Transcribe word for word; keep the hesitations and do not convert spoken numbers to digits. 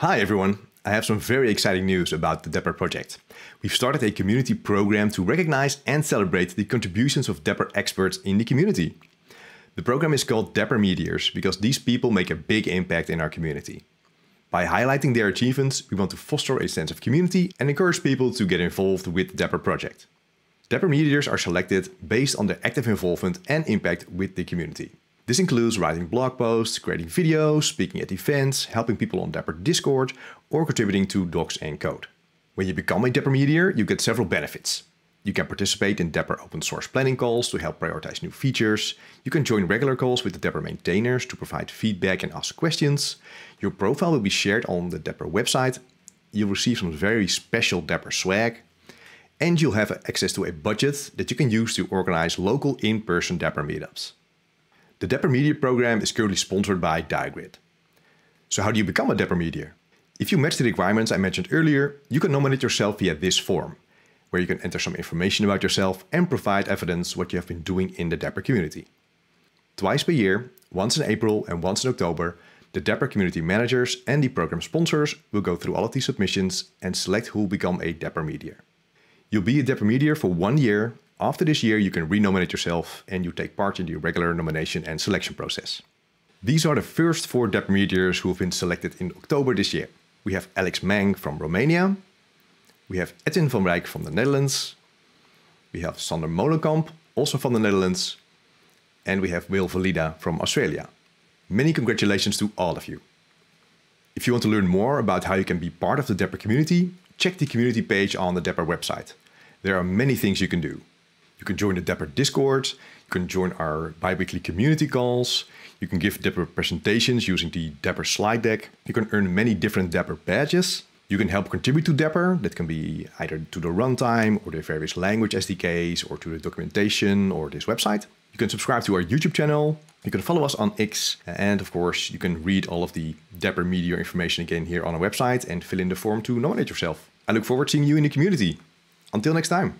Hi everyone, I have some very exciting news about the Dapr project. We've started a community program to recognize and celebrate the contributions of Dapr experts in the community. The program is called Dapr Meteors because these people make a big impact in our community. By highlighting their achievements, we want to foster a sense of community and encourage people to get involved with the Dapr project. Dapr Meteors are selected based on their active involvement and impact with the community. This includes writing blog posts, creating videos, speaking at events, helping people on Dapr Discord, or contributing to docs and code. When you become a Dapr Meteor, you get several benefits. You can participate in Dapr open source planning calls to help prioritize new features. You can join regular calls with the Dapr maintainers to provide feedback and ask questions. Your profile will be shared on the Dapr website. You'll receive some very special Dapr swag. And you'll have access to a budget that you can use to organize local in-person Dapr meetups. The Dapr Meteor program is currently sponsored by Diagrid. So how do you become a Dapr Meteor? If you match the requirements I mentioned earlier, you can nominate yourself via this form, where you can enter some information about yourself and provide evidence what you have been doing in the Dapr community. Twice per year, once in April and once in October, the Dapr community managers and the program sponsors will go through all of these submissions and select who will become a Dapr Meteor. You'll be a Dapr Meteor for one year. After this year, you can re-nominate yourself and you take part in the regular nomination and selection process. These are the first four Dapr Meteors who have been selected in October this year. We have Alex Mang from Romania. We have Etien van Rijk from the Netherlands. We have Sander Molenkamp, also from the Netherlands. And we have Will Valida from Australia. Many congratulations to all of you. If you want to learn more about how you can be part of the Dapr community, check the community page on the Dapr website. There are many things you can do. You can join the Dapr Discord, you can join our bi-weekly community calls, you can give Dapr presentations using the Dapr slide deck, you can earn many different Dapr badges, you can help contribute to Dapr, that can be either to the runtime or the various language S D Ks or to the documentation or this website. You can subscribe to our YouTube channel, you can follow us on X, and of course you can read all of the Dapr Meteor information again here on our website and fill in the form to nominate yourself. I look forward to seeing you in the community. Until next time.